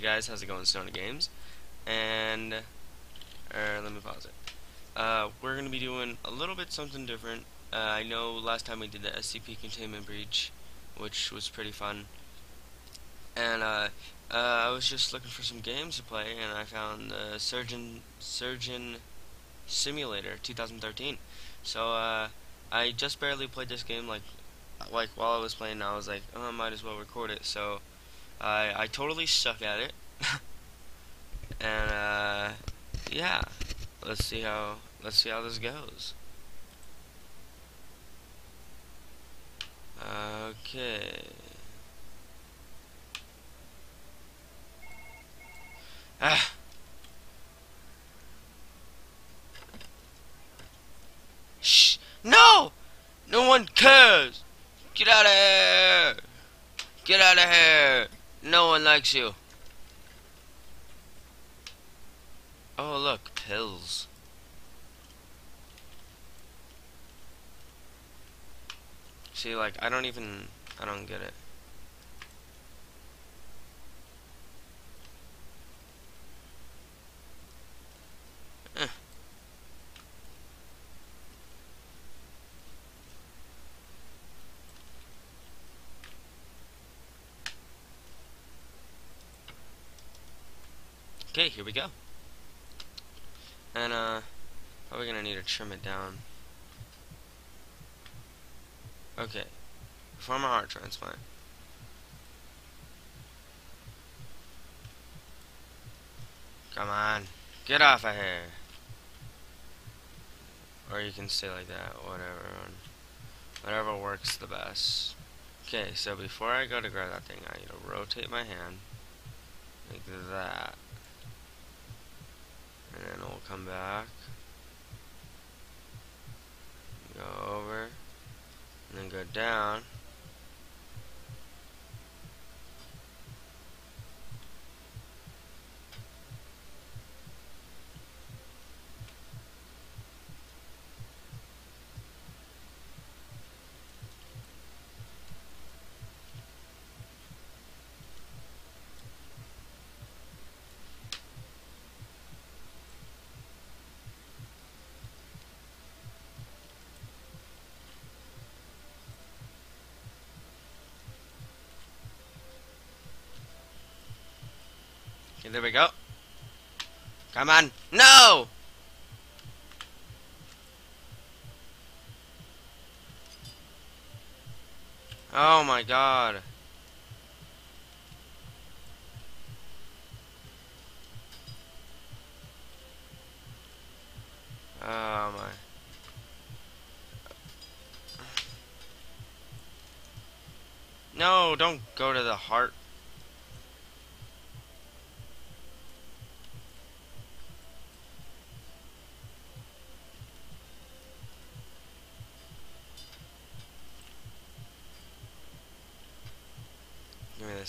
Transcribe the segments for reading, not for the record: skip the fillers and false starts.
Hey guys, how's it going, Stoner Games? And let me pause it. We're gonna be doing a little bit something different. I know last time we did the SCP Containment Breach, which was pretty fun. And I was just looking for some games to play, and I found Surgeon Simulator 2013. So I just barely played this game, like while I was playing. I was like, oh, I might as well record it. So I totally suck at it. And yeah, let's see how this goes. Okay. Ah. Shh. No. No one cares. Get out of here. Get out of here. No one likes you. Oh, look, pills. See, like, I don't get it. Okay, here we go. And probably gonna need to trim it down. Okay, perform a heart transplant. Come on, get off of here. Or you can stay like that, whatever works the best. Okay, so before I go to grab that thing, I need to rotate my hand like that. And then we'll come back, go over, and then go down. There we go. Come on. No! Oh my god. Oh my. No, don't go to the heart.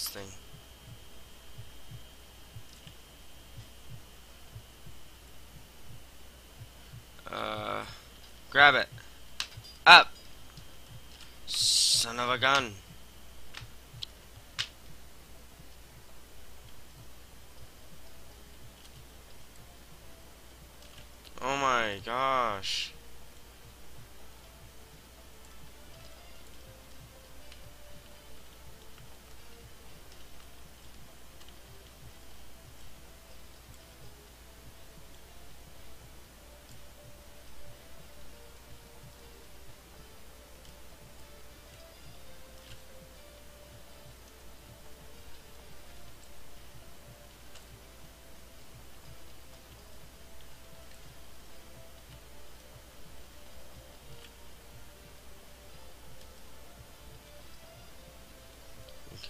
Thing. Grab it. Up. Son of a gun. Oh my gosh.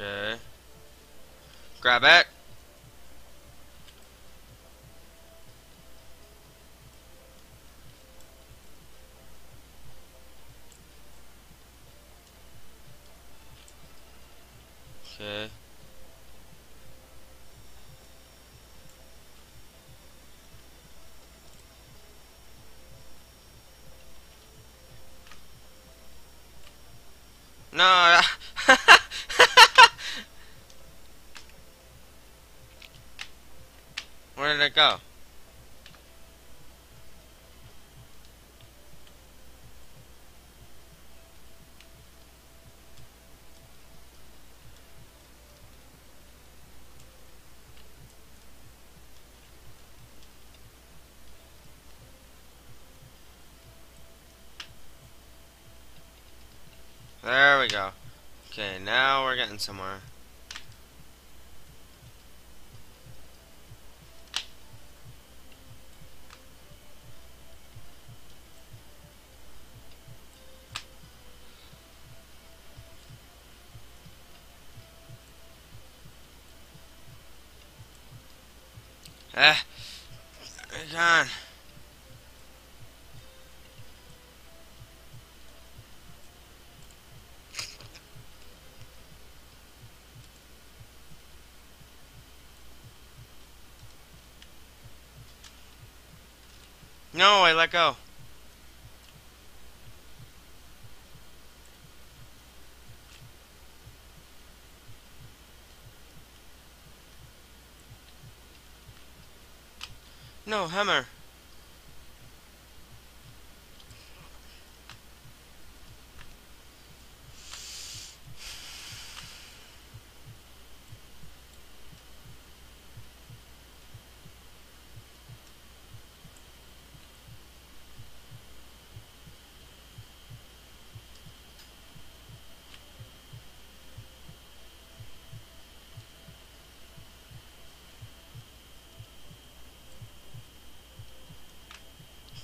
Okay. Grab it. Okay. No. Where did it go? There we go. Okay, now we're getting somewhere. Gone. No, I let go. No, hammer.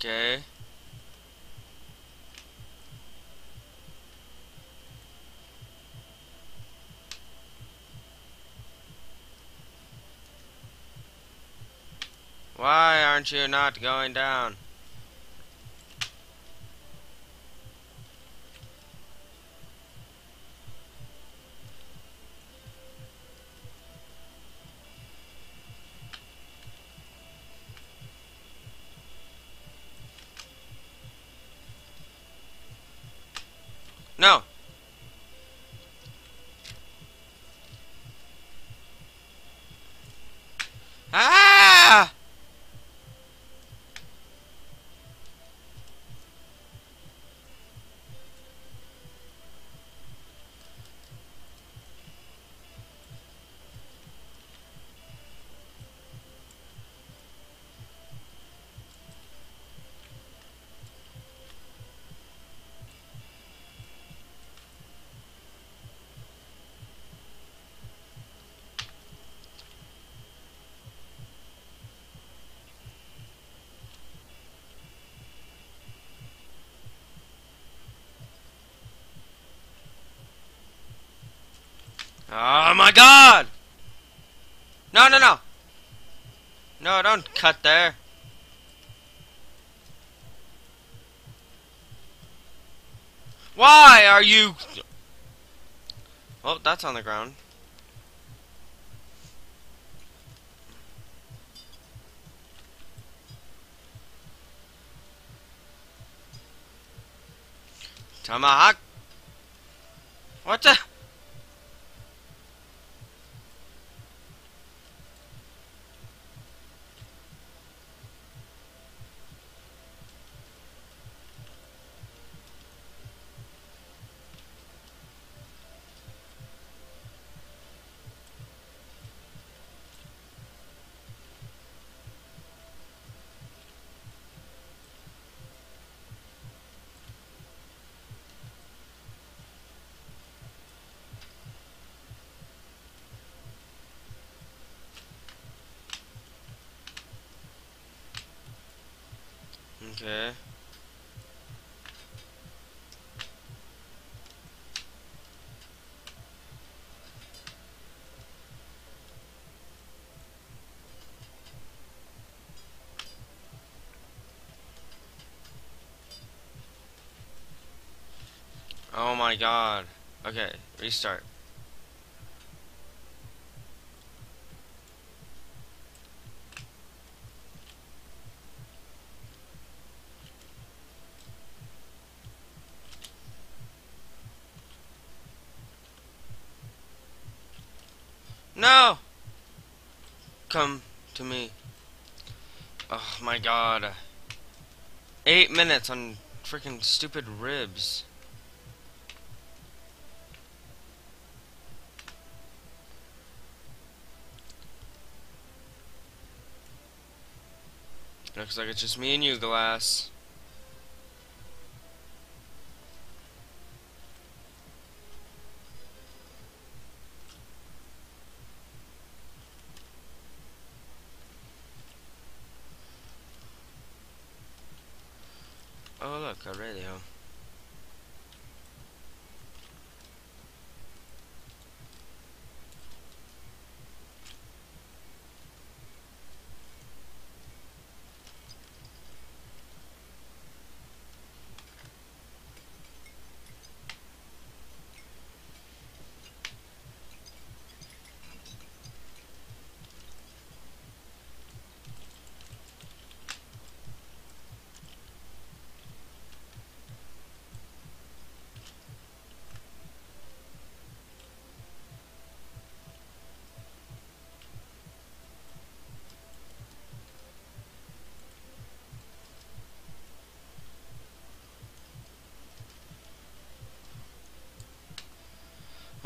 Okay. Why aren't you not going down? No. Ah! Oh my God! No, no, no! No, don't cut there. Why are you? Oh, that's on the ground. Tomahawk. What the? Okay. Oh my God. Okay, restart. No! Come to me. Oh my god. 8 minutes on freaking stupid ribs. Looks like it's just me and you, Glass. Oh look, a radio.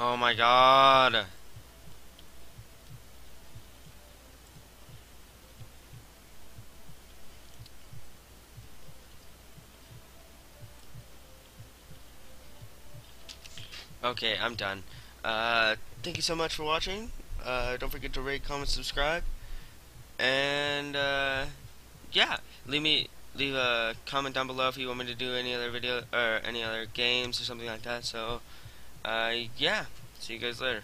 Oh my god. Okay, I'm done. Thank you so much for watching. Don't forget to rate, comment, subscribe. And yeah, leave a comment down below if you want me to do any other video or any other games or something like that. So yeah, see you guys later.